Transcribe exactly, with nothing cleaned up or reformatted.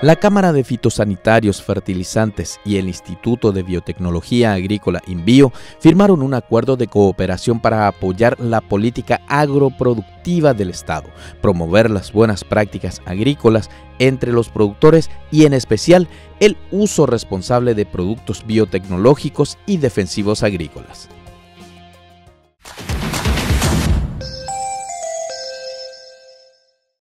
La Cámara de Fitosanitarios, Fertilizantes y el Instituto de Biotecnología Agrícola INBIO firmaron un acuerdo de cooperación para apoyar la política agroproductiva del Estado, promover las buenas prácticas agrícolas entre los productores y en especial el uso responsable de productos biotecnológicos y defensivos agrícolas.